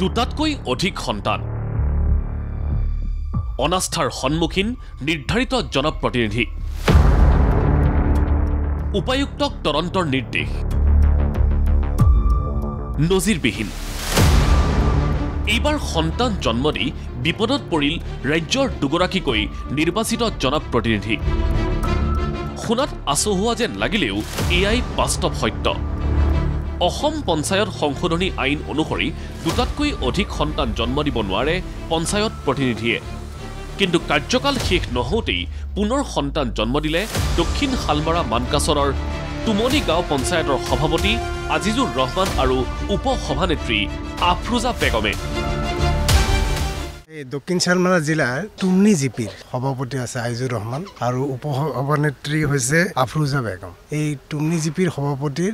দুটাতকৈ অধিক সন্তান অনাস্থাৰ সন্মুখীন নিৰ্ধাৰিত জনপ্ৰতিনিধি উপায়ুক্তক তদন্তৰ নিৰ্দেশ নজিৰবিহীন এইবাৰ সন্তান জন্ম দি বিপদত পৰিল ৰাজ্যৰ দুগৰাকীকৈ নিৰ্বাচিত জনপ্ৰতিনিধি খুনাত আচহুৱা যেন লাগিলেও এয়াই বাস্তৱ সত্য অসম পঞ্চায়ত সংশোধনী আইন অনুসৰি দুটাতকৈ অধিক সন্তান জন্ম দিব নোৱাৰে পঞ্চায়ত প্ৰতিনিধিয়ে কিন্তু কাৰ্যকাল শেষ নহওঁতেই পুনৰ সন্তান জন্ম দিলে দক্ষিণ হালমাৰা মানকাছৰৰ তুমনি গাঁও পঞ্চায়তৰ সভাপতি আজিজুৰ ৰহমান আৰু উপ সভানেত্ৰী আফৰোজা বেগমে দক্ষিণ হালমাৰা জিলাৰ তুমনি জিপিৰ সভাপতি আছে আজিজুৰ ৰহমান আৰু উপ সভানেত্ৰী হৈছে আফৰোজা বেগম এই তুমনি জিপিৰ সভাপতিৰ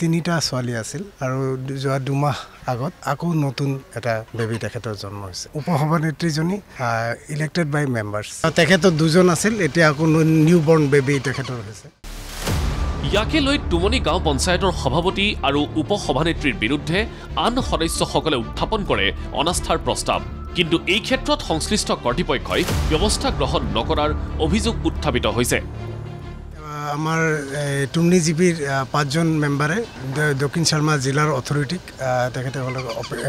তিনিটা ছোৱালী আছিল আৰু যোৱা দুমাহ আগত আকৌ নতুন এটা বেবি তেখেতৰ জন্ম হৈছে উপ সভানেত্ৰীজনী ইলেক্টেড বাই মেম্বাৰ্ছ তেখেতৰ দুজন আছিল এতিয়া আকৌ নিউ বৰ্ন বেবি তেখেতৰ হৈছে ইয়াকে লৈ তুমনি গাঁও পঞ্চায়তৰ সভাপতি আৰু উপ সভানেত্ৰীৰ বিৰুদ্ধে আন সদস্যসকলে উত্থাপন কৰে অনাস্থাৰ প্ৰস্তাৱ কিন্তু এই ক্ষেত্ৰত সংশ্লিষ্ট কৰ্তৃপক্ষই ব্যৱস্থা গ্ৰহণ নকৰাৰ অভিযোগ উত্থাপিত হৈছে আমাৰ তুমনি জিপিৰ পাঁচজন মেম্বাৰে দক্ষিণ হালমাৰা জিলাৰ অথৰিটিক তেখেতসকলে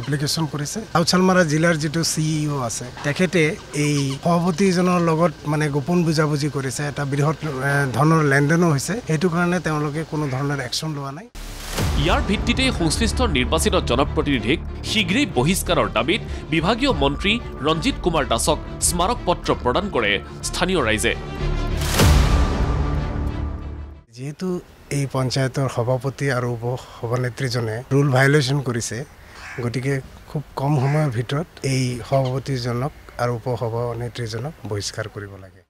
এপ্লিকেশ্যন কৰিছে সাউথ হালমাৰা জিলাৰ যিটো সিইও আছে তেখেতে এই সভাপতিজনৰ লগত মানে গোপন বুজাবুজি কৰিছে এটা বৃহৎ ধনৰ লেনদেনো হৈছে সেইটো কাৰণে তেওঁলোকে কোনো ধৰণৰ একশ্যন লোৱা নাই ইয়াৰ ভিত্তিতে সংশ্লিষ্ট নিৰ্বাচিত জনপ্ৰতিনিধিক শীঘ্ৰেই বহিষ্কাৰৰ দাবীত বিভাগীয় মন্ত্ৰী ৰঞ্জিত কুমাৰ দাসক স্মাৰক পত্ৰ প্ৰদান কৰে স্থানীয় ৰাইজে जेतु ये पंचायत और सभापति और उप सभानेत्रीजने रूल भाइलेशन करिसे गतिके खूब कम समयर भितरत सभापतिजनक और उप सभानेत्रीजनक बहिष्कार करिब लागे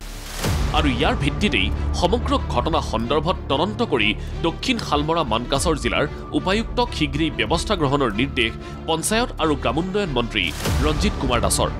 और यार भित्तितेई समग्र घटना सन्दर्भत तदन्त करि दक्षिण हालमरा मानकासर जिलार उपायुक्तक शीघ्रेई व्यवस्था ग्रहणर निर्देश पंचायत और ग्रामोन्नयन मंत्री रंजित कुमार दासर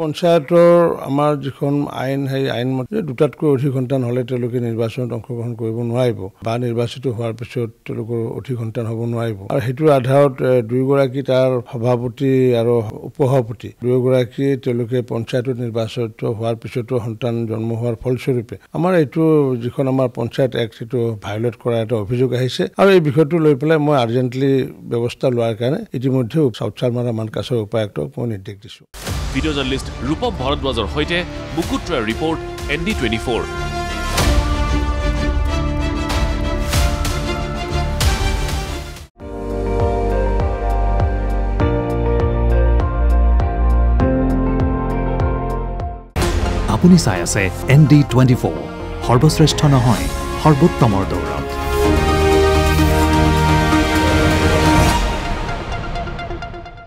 पंचायतर आमार जिखन आईन है आईन मत दुटातक अधिक सन्तान हले तेलोके निर्वाचन अंशग्रहण करिब नोवारिब बा निर्वाचित होवार पिছত तेलोकर अधिक सन्तान हब नोवारिब आर हेतुर आधारत दुइगराकी तार सभापति आर उपसभापति दुइगराकी तेलोके पंचायत निर्वाचित होवार पिछतो सन्तान जन्म होवार फलस्वरूपे आमार एतु जिखन आमार पंचायत एक्ट एतु भायोलेट करार एटा अभियोग आइसे आर ए बिषयटु লৈ পেলাই মই अर्जेंटली व्यवस्था लोৱাৰ কাৰণে ইতিমধ্যে সাউথ হালমাৰা মানকাছৰ উপায়ুক্তক মই নিৰ্দেশ দিছো वीडियो जर्नलिस्ट रूपम भारद्वाजर सहित मुकुट राय रिपोर्ट ND24। आपुनी चाइ आछे ND24 सर्वश्रेष्ठ नहय सर्वोत्तम दौरा।